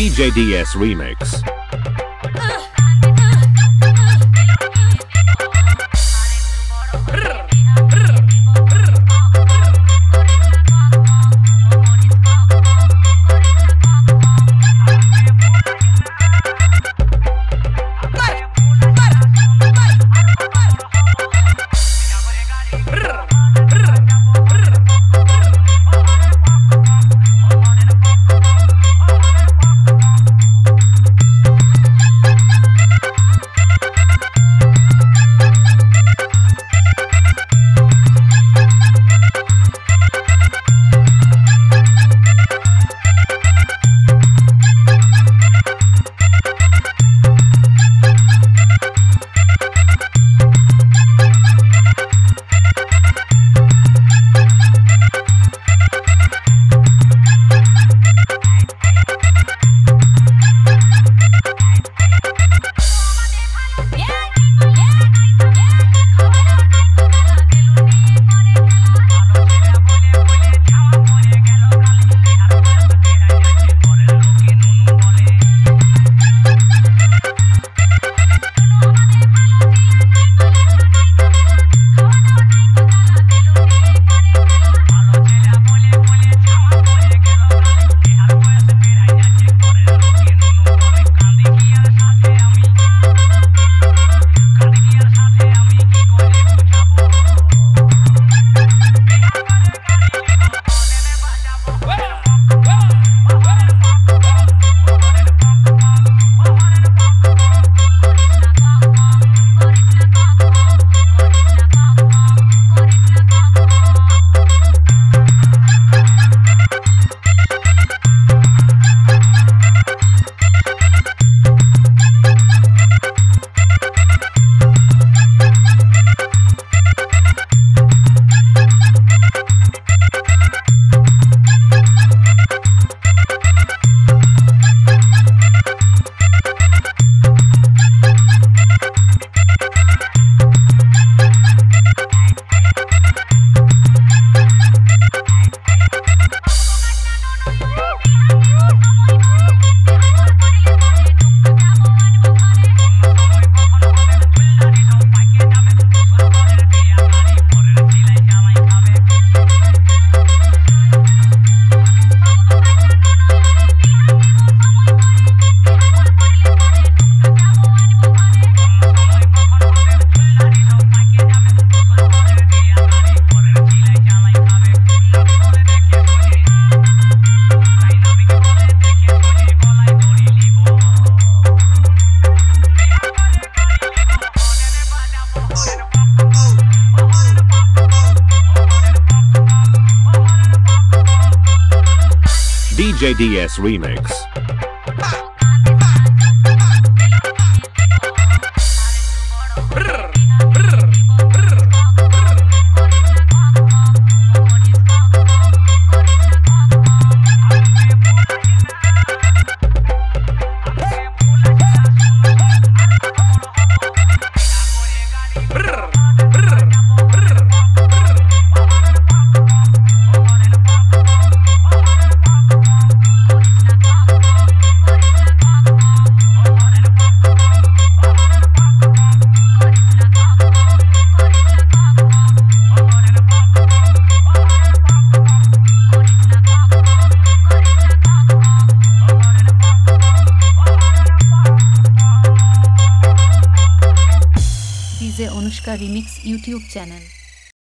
DjDs Remix. DjDs Remix. Remix YouTube channel.